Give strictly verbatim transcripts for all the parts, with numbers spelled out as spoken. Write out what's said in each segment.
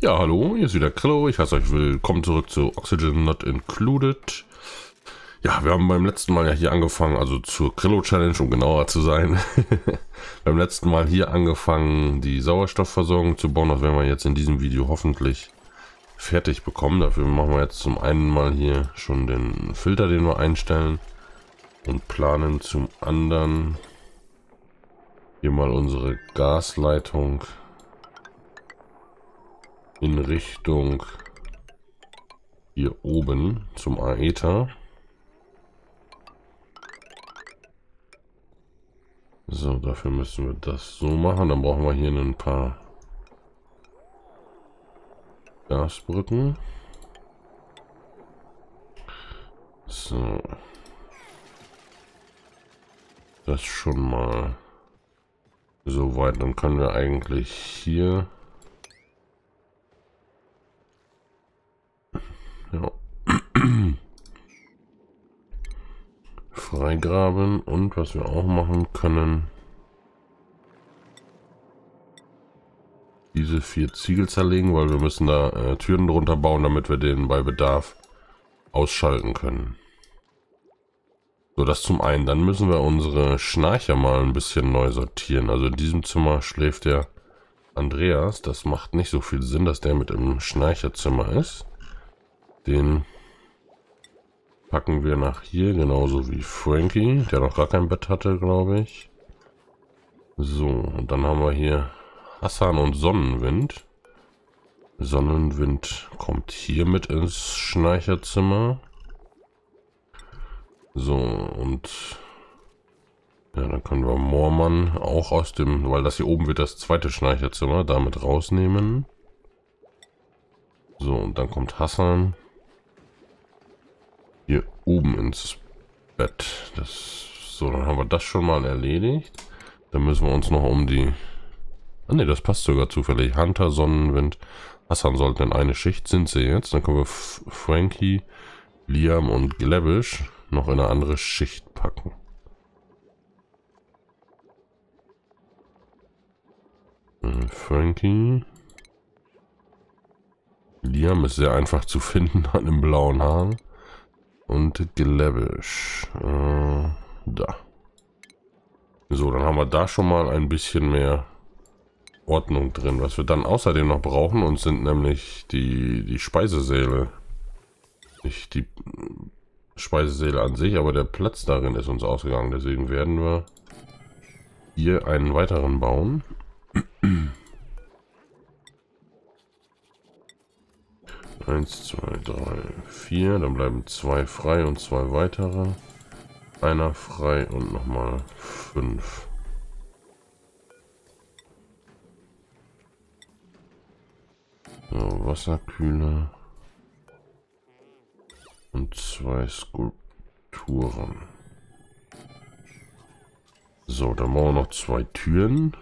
Ja, hallo, hier ist wieder Chrillo. Ich heiße euch willkommen zurück zu Oxygen Not Included. Ja, wir haben beim letzten Mal ja hier angefangen, also zur Chrillo Challenge, um genauer zu sein. Beim letzten Mal hier angefangen, die Sauerstoffversorgung zu bauen. Das werden wir jetzt in diesem Video hoffentlich fertig bekommen. Dafür machen wir jetzt zum einen mal hier schon den Filter, den wir einstellen. Und planen zum anderen hier mal unsere Gasleitung in Richtung hier oben zum Aether. So, dafür müssen wir das so machen. Dann brauchen wir hier ein paar Gasbrücken. So. Das schon mal soweit. Dann können wir eigentlich hier... Ja. Freigraben, und was wir auch machen können, diese vier Ziegel zerlegen, weil wir müssen da äh, Türen drunter bauen, damit wir den bei Bedarf ausschalten können. So, das zum einen. Dann müssen wir unsere Schnarcher mal ein bisschen neu sortieren. Also in diesem Zimmer schläft der Andreas. Das macht nicht so viel Sinn, dass der mit im Schnarcherzimmer ist. Den packen wir nach hier, genauso wie Frankie, der noch gar kein Bett hatte, glaube ich. So, und dann haben wir hier Hassan und Sonnenwind. Sonnenwind kommt hier mit ins Schnarcherzimmer. So, und ja, dann können wir Moorman auch aus dem, weil das hier oben wird das zweite Schnarcherzimmer, damit rausnehmen. So, und dann kommt Hassan hier oben ins Bett. Das, so, dann haben wir das schon mal erledigt. Dann müssen wir uns noch um die... Ah ne, das passt sogar zufällig. Hunter, Sonnenwind, Hassan sollten in eine Schicht, sind sie jetzt. Dann können wir Frankie, Liam und Glevisch noch in eine andere Schicht packen. Äh, Frankie... Liam ist sehr einfach zu finden an dem blauen Haar. Und Glevisch. Äh, da. So, dann haben wir da schon mal ein bisschen mehr Ordnung drin. Was wir dann außerdem noch brauchen, und sind nämlich die, die Speisesäle. Nicht die Speisesäle an sich, aber der Platz darin ist uns ausgegangen. Deswegen werden wir hier einen weiteren bauen. eins, zwei, drei, vier, dann bleiben zwei frei und zwei weitere. Einer frei und nochmal fünf. So, Wasserkühler. Und zwei Skulpturen. So, dann brauchen wir noch zwei Türen.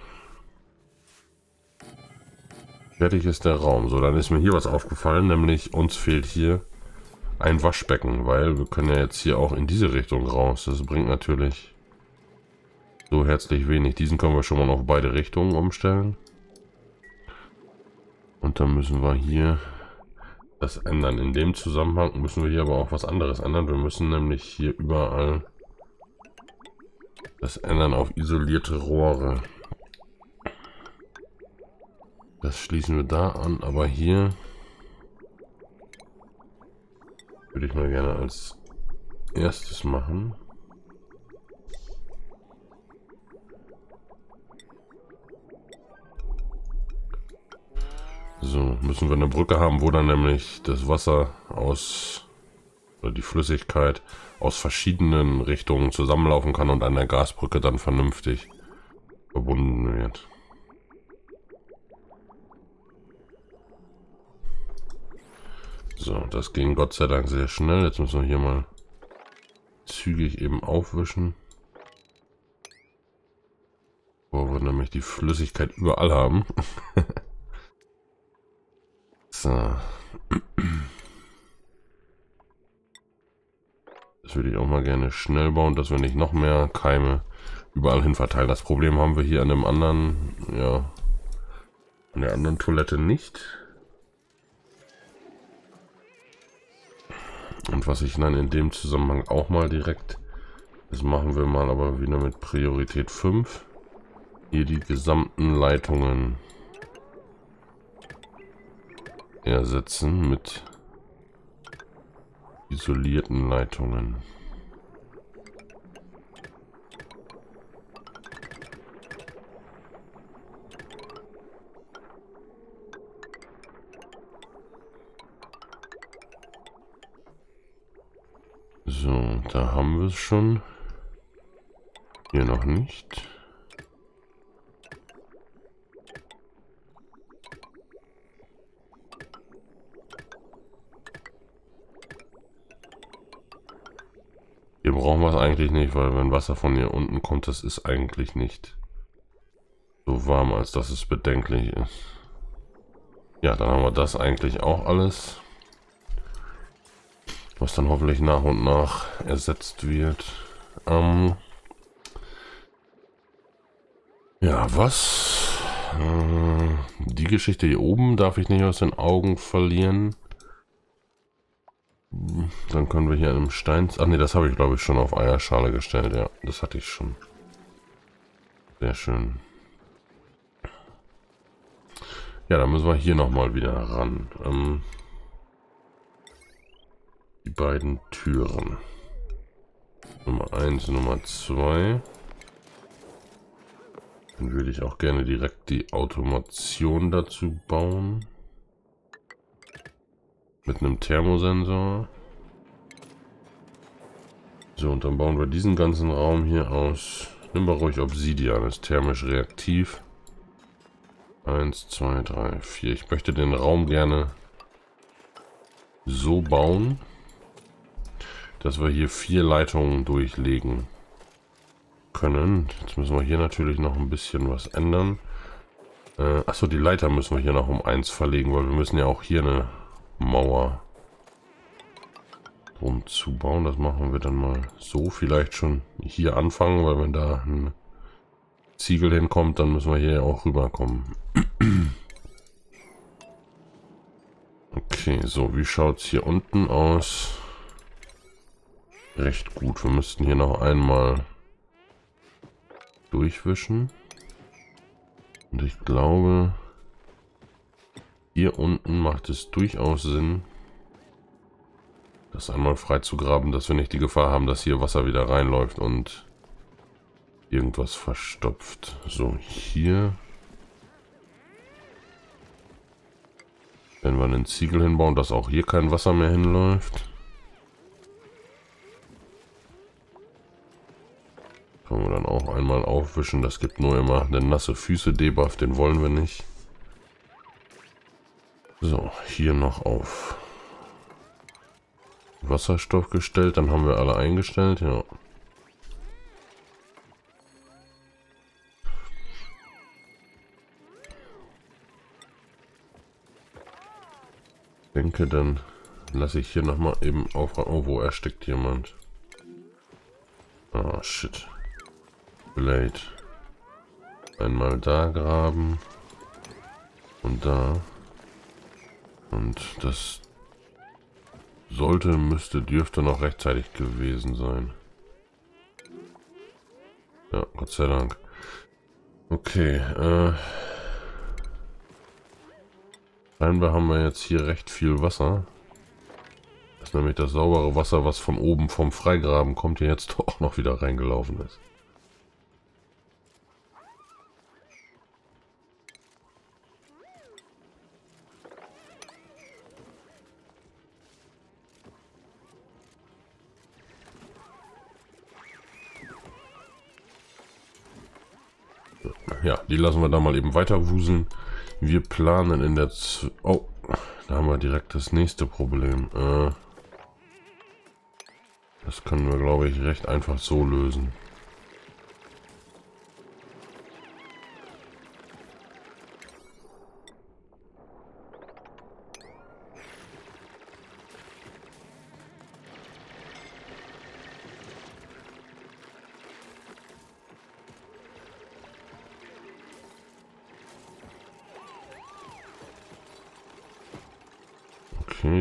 Fertig ist der Raum. So, dann ist mir hier was aufgefallen, nämlich uns fehlt hier ein Waschbecken, weil wir können ja jetzt hier auch in diese Richtung raus. Das bringt natürlich so herzlich wenig. Diesen können wir schon mal auf beide Richtungen umstellen. Und dann müssen wir hier das ändern. In dem Zusammenhang müssen wir hier aber auch was anderes ändern. Wir müssen nämlich hier überall das ändern auf isolierte Rohre. Das schließen wir da an, aber hier würde ich mal gerne als erstes machen. So, müssen wir eine Brücke haben, wo dann nämlich das Wasser aus, oder die Flüssigkeit aus verschiedenen Richtungen zusammenlaufen kann und an der Gasbrücke dann vernünftig verbunden wird. So, das ging Gott sei Dank sehr schnell. Jetzt müssen wir hier mal zügig eben aufwischen. Wo wir nämlich die Flüssigkeit überall haben. So. Das würde ich auch mal gerne schnell bauen, dass wir nicht noch mehr Keime überall hin verteilen. Das Problem haben wir hier an dem anderen, ja, an der anderen Toilette nicht. Und was ich dann in dem Zusammenhang auch mal direkt, das machen wir mal aber wieder mit Priorität fünf, hier die gesamten Leitungen ersetzen mit isolierten Leitungen. So, da haben wir es schon. Hier noch nicht. Hier brauchen wir es eigentlich nicht, weil wenn Wasser von hier unten kommt, das ist eigentlich nicht so warm, als dass es bedenklich ist. Ja, dann haben wir das eigentlich auch alles. Was dann hoffentlich nach und nach ersetzt wird. Ähm ja, was? Äh, die Geschichte hier oben darf ich nicht aus den Augen verlieren. Dann können wir hier einem Stein... Ach ne, das habe ich glaube ich schon auf Eierschale gestellt. Ja, das hatte ich schon. Sehr schön. Ja, dann müssen wir hier nochmal wieder ran. Ähm Die beiden Türen. Nummer eins, Nummer zwei. Dann würde ich auch gerne direkt die Automation dazu bauen. Mit einem Thermosensor. So, und dann bauen wir diesen ganzen Raum hier aus. Nimm mal ruhig Obsidian, ist thermisch reaktiv. Eins, zwei, drei, vier. Ich möchte den Raum gerne so bauen, dass wir hier vier Leitungen durchlegen können. Jetzt müssen wir hier natürlich noch ein bisschen was ändern. Äh, achso, die Leiter müssen wir hier noch um eins verlegen, weil wir müssen ja auch hier eine Mauer drum zubauen. Das machen wir dann mal so. Vielleicht schon hier anfangen, weil wenn da ein Ziegel hinkommt, dann müssen wir hier auch rüberkommen. Okay, so, wie schaut es hier unten aus? Recht gut. Wir müssten hier noch einmal durchwischen. Und ich glaube, hier unten macht es durchaus Sinn, das einmal freizugraben, dass wir nicht die Gefahr haben, dass hier Wasser wieder reinläuft und irgendwas verstopft. So, hier. Wenn wir einen Ziegel hinbauen, dass auch hier kein Wasser mehr hinläuft. Können wir dann auch einmal aufwischen. Das gibt nur immer eine nasse Füße-Debuff, den wollen wir nicht. So, hier noch auf Wasserstoff gestellt. Dann haben wir alle eingestellt, ja. Ich denke, dann lasse ich hier nochmal eben auf... Oh, wo erstickt jemand? Ah, shit. Blade. Einmal da graben. Und da. Und das sollte, müsste, dürfte noch rechtzeitig gewesen sein. Ja, Gott sei Dank. Okay, äh. scheinbar haben wir jetzt hier recht viel Wasser. Das ist nämlich das saubere Wasser, was von oben vom Freigraben kommt, hier jetzt auch noch wieder reingelaufen ist. Ja, die lassen wir da mal eben weiter wuseln. Wir planen in der... Z oh, da haben wir direkt das nächste Problem. Äh, das können wir, glaube ich, recht einfach so lösen.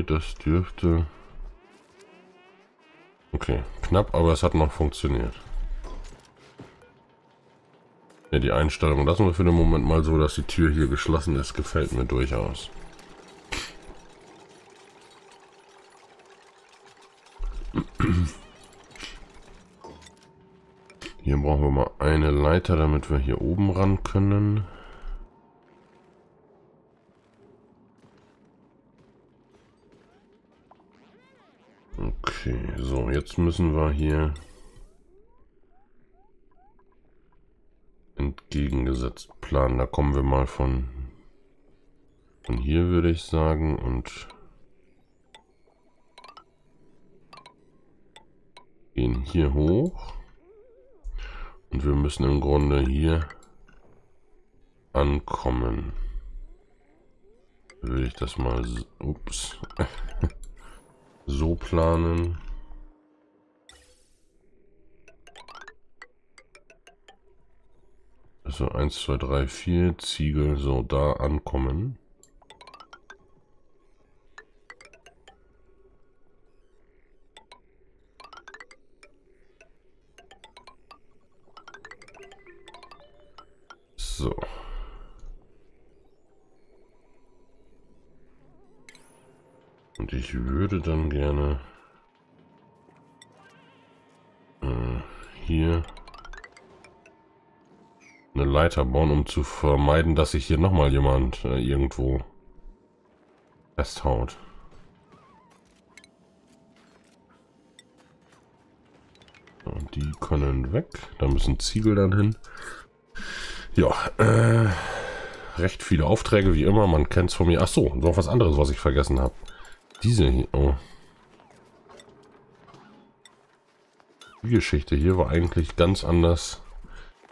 Das dürfte Okay, knapp, aber es hat noch funktioniert. Ja, die Einstellung lassen wir für den Moment mal so, dass die Tür hier geschlossen ist, gefällt mir durchaus. Hier brauchen wir mal eine Leiter, damit wir hier oben ran können. Okay, so, jetzt müssen wir hier entgegengesetzt planen. Da kommen wir mal von, von hier, würde ich sagen, und gehen hier hoch. Und wir müssen im Grunde hier ankommen. Würde ich das mal so, ups, so planen. Also eins, zwei, drei, vier, Ziegel, so da ankommen. So. Und ich würde dann gerne äh, hier eine Leiter bauen, um zu vermeiden, dass sich hier nochmal jemand äh, irgendwo festhaut. Und die können weg. Da müssen Ziegel dann hin. Ja, äh, recht viele Aufträge, wie immer, man kennt's von mir. Ach so, noch was anderes, was ich vergessen habe. Diese hier, oh. Die Geschichte hier war eigentlich ganz anders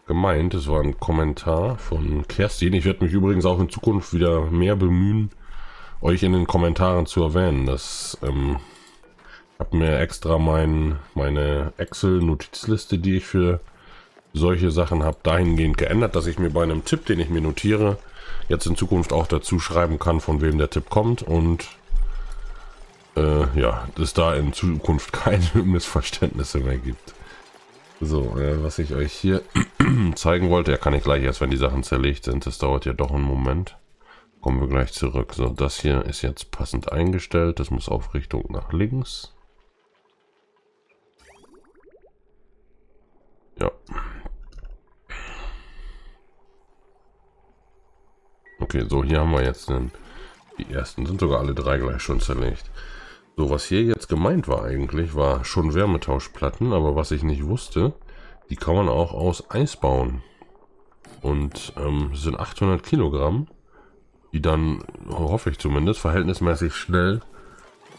gemeint. Es war ein Kommentar von Kerstin. Ich werde mich übrigens auch in Zukunft wieder mehr bemühen, euch in den Kommentaren zu erwähnen. Das, ähm, ich habe mir extra mein, meine Excel-Notizliste, die ich für solche Sachen habe, dahingehend geändert, dass ich mir bei einem Tipp, den ich mir notiere, jetzt in Zukunft auch dazu schreiben kann, von wem der Tipp kommt, und äh, ja, dass da in Zukunft keine Missverständnisse mehr gibt. So, äh, was ich euch hier zeigen wollte, ja, kann ich gleich erst, wenn die Sachen zerlegt sind, das dauert ja doch einen Moment. Kommen wir gleich zurück. So, das hier ist jetzt passend eingestellt, das muss auf Richtung nach links. Ja. Okay, so, hier haben wir jetzt einen, die ersten sind sogar alle drei gleich schon zerlegt. So, was hier jetzt gemeint war eigentlich, war schon Wärmetauschplatten, aber was ich nicht wusste, die kann man auch aus Eis bauen. Und ähm, es sind achthundert Kilogramm, die dann, hoffe ich zumindest, verhältnismäßig schnell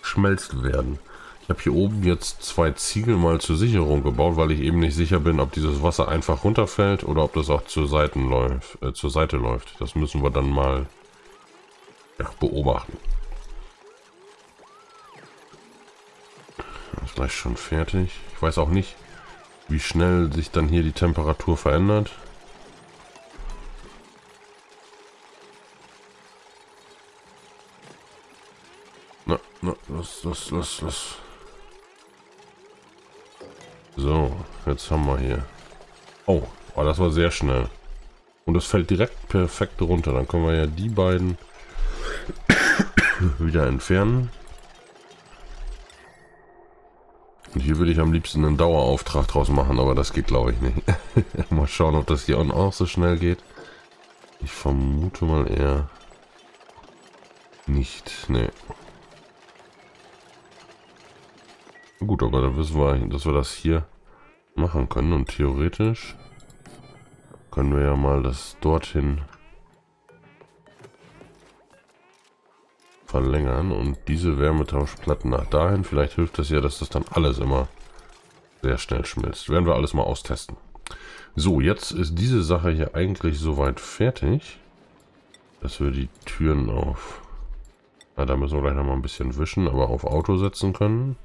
schmelzt werden. Ich habe hier oben jetzt zwei Ziegel mal zur Sicherung gebaut, weil ich eben nicht sicher bin, ob dieses Wasser einfach runterfällt oder ob das auch zur Seite läuft. Äh, zur Seite läuft. Das müssen wir dann mal, ja, beobachten. Ist gleich schon fertig. Ich weiß auch nicht, wie schnell sich dann hier die Temperatur verändert. Na, na, los, los, los, los. So, jetzt haben wir hier. Oh, oh, das war sehr schnell. Und es fällt direkt perfekt runter. Dann können wir ja die beiden wieder entfernen. Und hier würde ich am liebsten einen Dauerauftrag draus machen, aber das geht, glaube ich, nicht. Mal schauen, ob das hier unten auch so schnell geht. Ich vermute mal eher nicht. Nee. Gut, aber da wissen wir, dass wir das hier machen können, und theoretisch können wir ja mal das dorthin verlängern und diese Wärmetauschplatten nach dahin. Vielleicht hilft das ja, dass das dann alles immer sehr schnell schmilzt. Werden wir alles mal austesten. So, jetzt ist diese Sache hier eigentlich soweit fertig, dass wir die Türen auf, na, da müssen wir gleich nochmal ein bisschen wischen, aber auf Auto setzen können.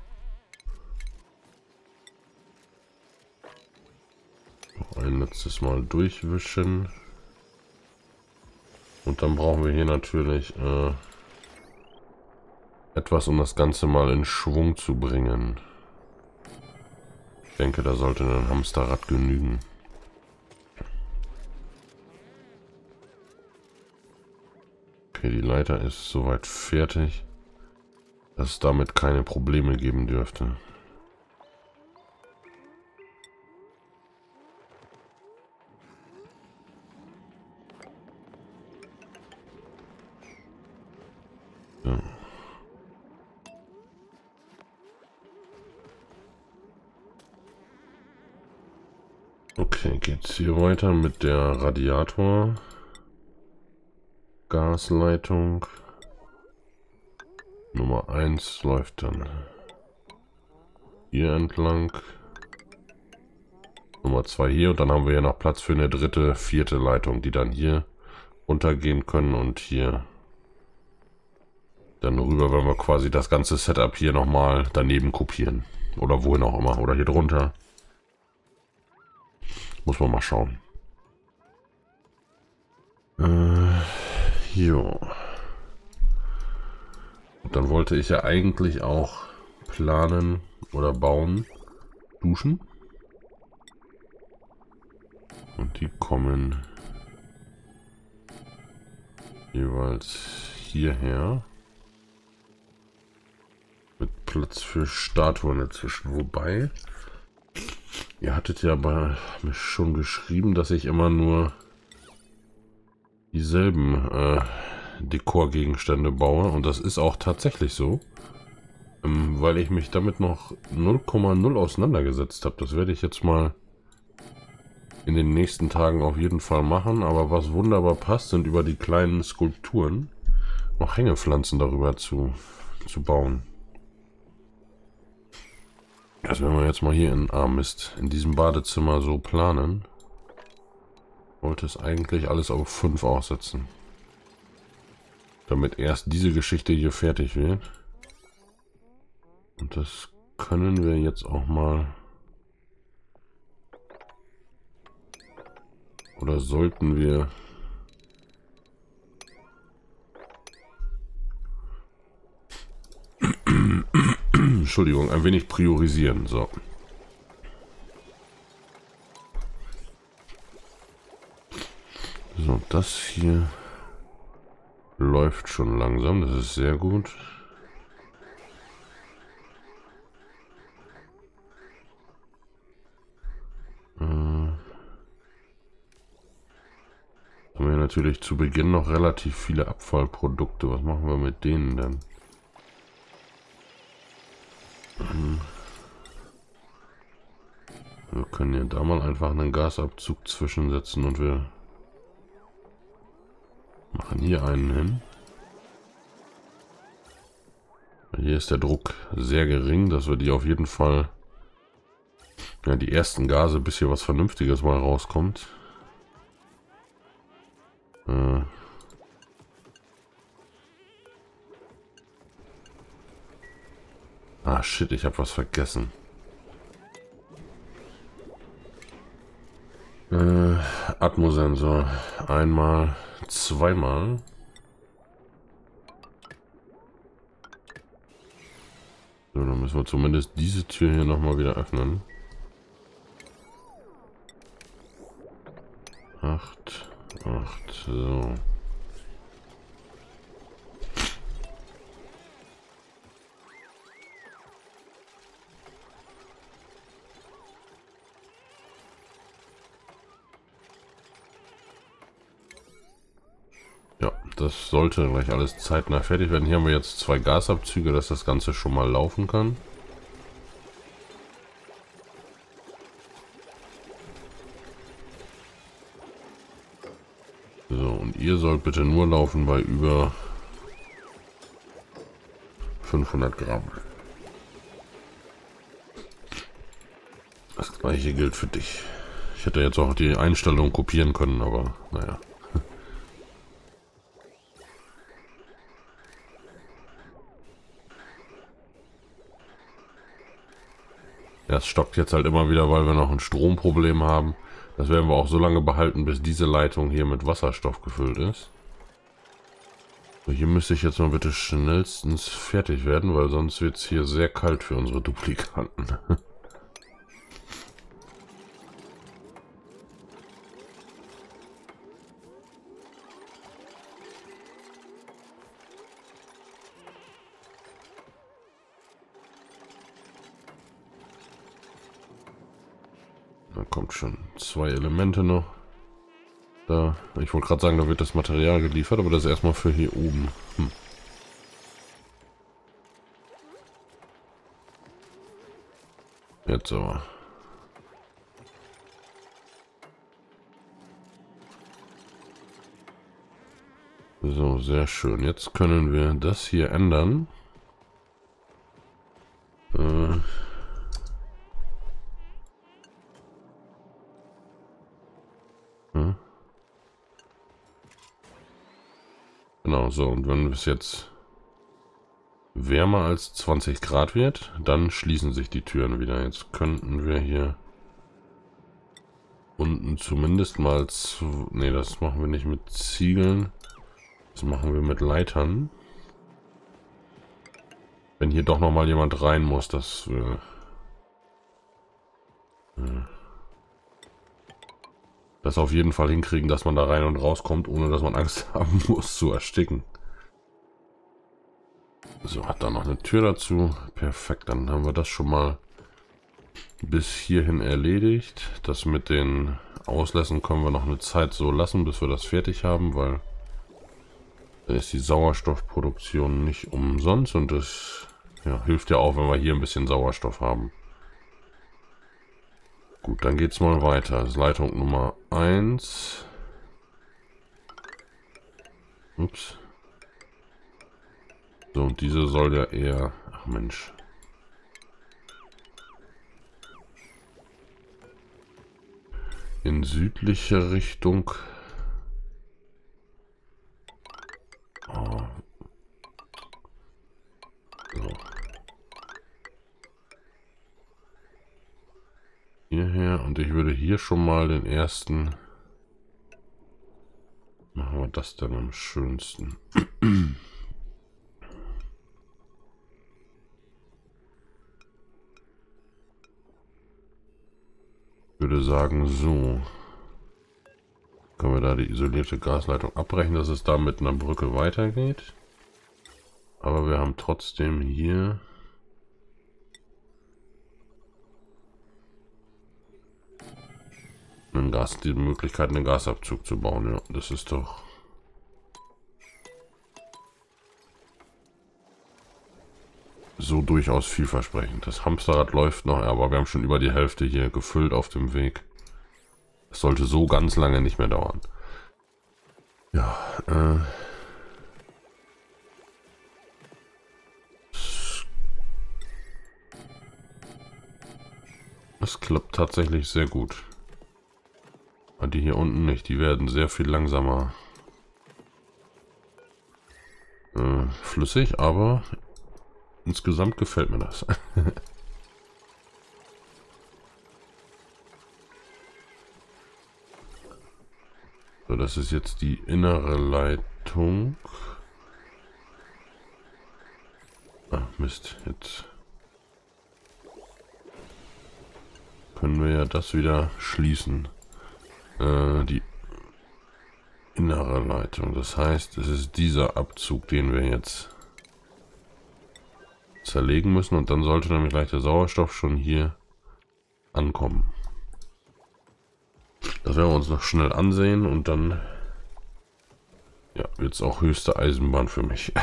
Ein letztes Mal durchwischen. Und dann brauchen wir hier natürlich äh, etwas, um das Ganze mal in Schwung zu bringen. Ich denke, da sollte ein Hamsterrad genügen. Okay, die Leiter ist soweit fertig, dass es damit keine Probleme geben dürfte. Okay, geht's hier weiter mit der Radiator Gasleitung. Nummer eins läuft dann hier entlang. Nummer zwei hier, und dann haben wir ja noch Platz für eine dritte, vierte Leitung, die dann hier runtergehen können und hier dann rüber, wenn wir quasi das ganze Setup hier nochmal daneben kopieren. Oder wohin auch immer. Oder hier drunter. Muss man mal schauen. Äh, jo. Und dann wollte ich ja eigentlich auch planen oder bauen. Duschen. Und die kommen jeweils hierher. Mit Platz für Statuen dazwischen. Wobei, ihr hattet ja aber mir schon geschrieben, dass ich immer nur dieselben äh, Dekorgegenstände baue. Und das ist auch tatsächlich so, ähm, weil ich mich damit noch null Komma null auseinandergesetzt habe. Das werde ich jetzt mal in den nächsten Tagen auf jeden Fall machen. Aber was wunderbar passt, sind über die kleinen Skulpturen noch Hängepflanzen darüber zu, zu bauen. Also wenn wir jetzt mal hier in ah, Mist, in diesem Badezimmer so planen, wollte es eigentlich alles auf fünf aussetzen. Damit erst diese Geschichte hier fertig wird. Und das können wir jetzt auch mal, oder sollten wir Entschuldigung, ein wenig priorisieren. So. So, das hier läuft schon langsam. Das ist sehr gut. Äh, haben wir natürlich zu Beginn noch relativ viele Abfallprodukte. Was machen wir mit denen dann? Wir können ja da mal einfach einen Gasabzug zwischensetzen und wir machen hier einen hin. Hier ist der Druck sehr gering, dass wir die auf jeden Fall, ja, die ersten Gase, bis hier was Vernünftiges mal rauskommt. Äh. Ah, shit, ich habe was vergessen. Äh, Atmosensor. Einmal, zweimal. So, dann müssen wir zumindest diese Tür hier nochmal wieder öffnen. Acht, acht, so. Das sollte gleich alles zeitnah fertig werden. Hier haben wir jetzt zwei Gasabzüge, dass das Ganze schon mal laufen kann. So, und ihr sollt bitte nur laufen bei über fünfhundert Gramm. Das gleiche gilt für dich. Ich hätte jetzt auch die Einstellung kopieren können, aber naja. Das stockt jetzt halt immer wieder, weil wir noch ein Stromproblem haben. Das werden wir auch so lange behalten, bis diese Leitung hier mit Wasserstoff gefüllt ist. So, hier müsste ich jetzt mal bitte schnellstens fertig werden, weil sonst wird es hier sehr kalt für unsere Duplikanten. dann kommt schon zwei Elemente noch. Da, ich wollte gerade sagen, da wird das Material geliefert, aber das ist erstmal für hier oben. Hm. Jetzt aber. So, sehr schön. Jetzt können wir das hier ändern. Äh. Hm. Genau, so. Und wenn es jetzt wärmer als zwanzig Grad wird, dann schließen sich die Türen wieder. Jetzt könnten wir hier unten zumindest mal... Zu ne, das machen wir nicht mit Ziegeln. Das machen wir mit Leitern. Wenn hier doch nochmal jemand rein muss, das... Äh, das auf jeden Fall hinkriegen, dass man da rein und rauskommt, ohne dass man Angst haben muss zu ersticken. So, hat da noch eine Tür dazu. Perfekt, dann haben wir das schon mal bis hierhin erledigt. Das mit den Auslässen können wir noch eine Zeit so lassen, bis wir das fertig haben, weil da ist die Sauerstoffproduktion nicht umsonst und das ja, hilft ja auch, wenn wir hier ein bisschen Sauerstoff haben. Gut, dann geht's mal weiter. Das ist Leitung Nummer eins. Ups. So, und diese soll ja eher... Ach Mensch. In südliche Richtung... Oh. So. Hierher. Und ich würde hier schon mal den ersten... Machen wir das dann am schönsten. Würde sagen, so können wir da die isolierte Gasleitung abbrechen, dass es da mit einer Brücke weitergeht. Aber wir haben trotzdem hier einen Gas, die Möglichkeit, einen Gasabzug zu bauen. Ja, das ist doch so durchaus vielversprechend. Das Hamsterrad läuft noch, aber wir haben schon über die Hälfte hier gefüllt auf dem Weg. Es sollte so ganz lange nicht mehr dauern. Ja, äh. Das klappt tatsächlich sehr gut. Aber die hier unten nicht, die werden sehr viel langsamer äh, flüssig, aber insgesamt gefällt mir das. So, das ist jetzt die innere Leitung. Ach Mist, jetzt können wir ja das wieder schließen. Äh, die innere Leitung. Das heißt, es ist dieser Abzug, den wir jetzt zerlegen müssen, und dann sollte nämlich gleich der Sauerstoff schon hier ankommen. Das werden wir uns noch schnell ansehen und dann ja, wird es auch höchste Eisenbahn für mich.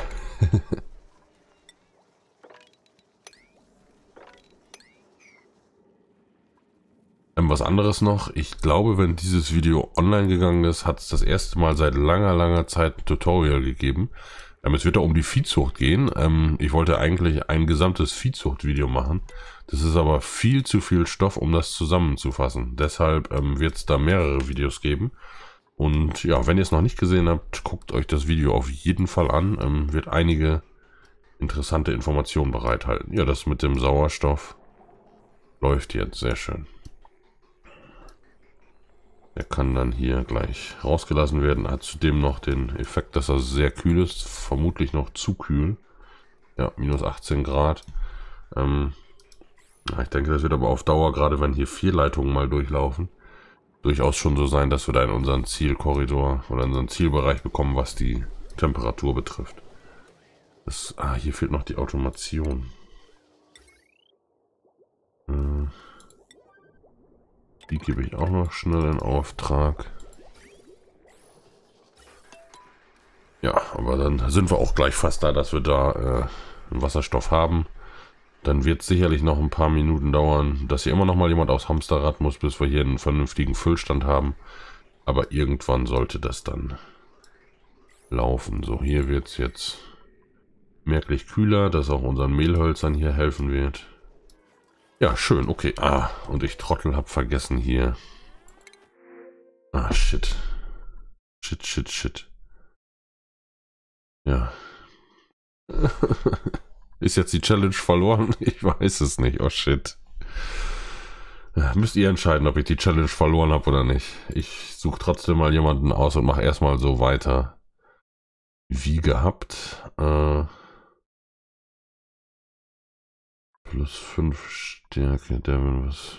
ähm, was anderes noch, ich glaube, wenn dieses Video online gegangen ist, hat es das erste Mal seit langer, langer Zeit ein Tutorial gegeben. Es wird da um die Viehzucht gehen. Ich wollte eigentlich ein gesamtes Viehzuchtvideo machen. Das ist aber viel zu viel Stoff, um das zusammenzufassen. Deshalb wird es da mehrere Videos geben. Und ja, wenn ihr es noch nicht gesehen habt, guckt euch das Video auf jeden Fall an. Wird einige interessante Informationen bereithalten. Ja, das mit dem Sauerstoff läuft jetzt sehr schön. Der kann dann hier gleich rausgelassen werden. Hat zudem noch den Effekt, dass er sehr kühl ist. Vermutlich noch zu kühl. Ja, minus achtzehn Grad. Ähm, ich denke, das wird aber auf Dauer, gerade wenn hier vier Leitungen mal durchlaufen, durchaus schon so sein, dass wir da in unseren Zielkorridor oder in unseren Zielbereich bekommen, was die Temperatur betrifft. Das, ah, hier fehlt noch die Automation. Äh. Die gebe ich auch noch schnell in Auftrag. Ja, aber dann sind wir auch gleich fast da, dass wir da äh, Wasserstoff haben. Dann wird es sicherlich noch ein paar Minuten dauern, dass hier immer noch mal jemand aufs Hamsterrad muss, bis wir hier einen vernünftigen Füllstand haben. Aber irgendwann sollte das dann laufen. So, hier wird es jetzt merklich kühler, dass auch unseren Mehlhölzern hier helfen wird. Ja, schön, okay. Ah, und ich Trottel hab vergessen hier. Ah, shit. Shit, shit, shit. Ja. Ist jetzt die Challenge verloren? Ich weiß es nicht. Oh, shit. Müsst ihr entscheiden, ob ich die Challenge verloren habe oder nicht. Ich suche trotzdem mal jemanden aus und mache erstmal so weiter. Wie gehabt. Äh, plus fünf Stärke. Der will was.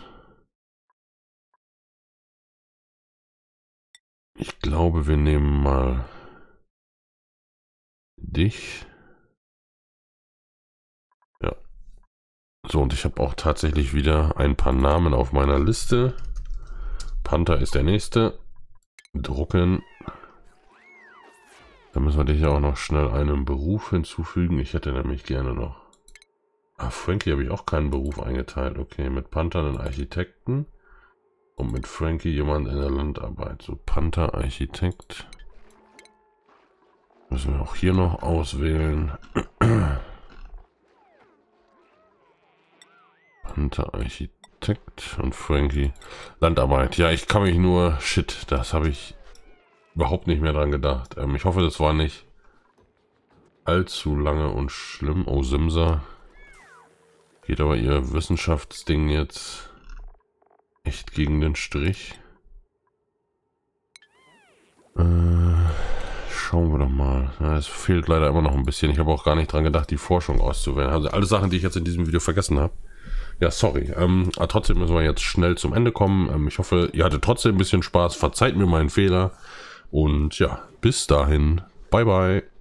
Ich glaube, wir nehmen mal dich. Ja. So, und ich habe auch tatsächlich wieder ein paar Namen auf meiner Liste. Panther ist der nächste. Drucken. Da müssen wir dich ja auch noch schnell einen Beruf hinzufügen. Ich hätte nämlich gerne noch. Ah, Frankie habe ich auch keinen Beruf eingeteilt. Okay, mit Panther einen Architekten. Und mit Frankie jemand in der Landarbeit. So, Panther, Architekt. Müssen wir auch hier noch auswählen. Hunter, Architekt und Frankie. Landarbeit. Ja, ich kann mich nur... Shit, das habe ich überhaupt nicht mehr dran gedacht. Ähm, ich hoffe, das war nicht allzu lange und schlimm. Oh, Simsa. Geht aber ihr Wissenschaftsding jetzt echt gegen den Strich. Äh... Schauen wir doch mal. Ja, es fehlt leider immer noch ein bisschen. Ich habe auch gar nicht dran gedacht, die Forschung auszuwählen. Also alle Sachen, die ich jetzt in diesem Video vergessen habe. Ja, sorry. Ähm, aber trotzdem müssen wir jetzt schnell zum Ende kommen. Ähm, ich hoffe, ihr hattet trotzdem ein bisschen Spaß. Verzeiht mir meinen Fehler. Und ja, bis dahin. Bye, bye.